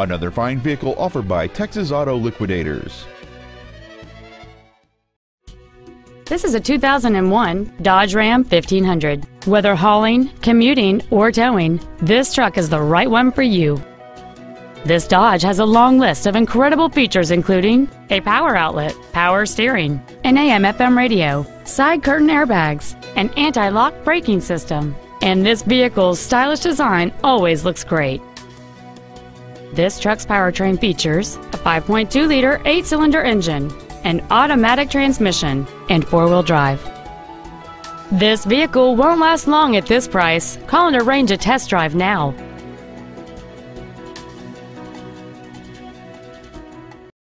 Another fine vehicle offered by Texas Auto Liquidators. This is a 2001 Dodge Ram 1500. Whether hauling, commuting, or towing, this truck is the right one for you. This Dodge has a long list of incredible features, including a power outlet, power steering, an AM/FM radio, side curtain airbags, an anti-lock braking system, and this vehicle's stylish design always looks great. This truck's powertrain features a 5.2-liter 8-cylinder engine, an automatic transmission, and four-wheel drive. This vehicle won't last long at this price. Call and arrange a test drive now.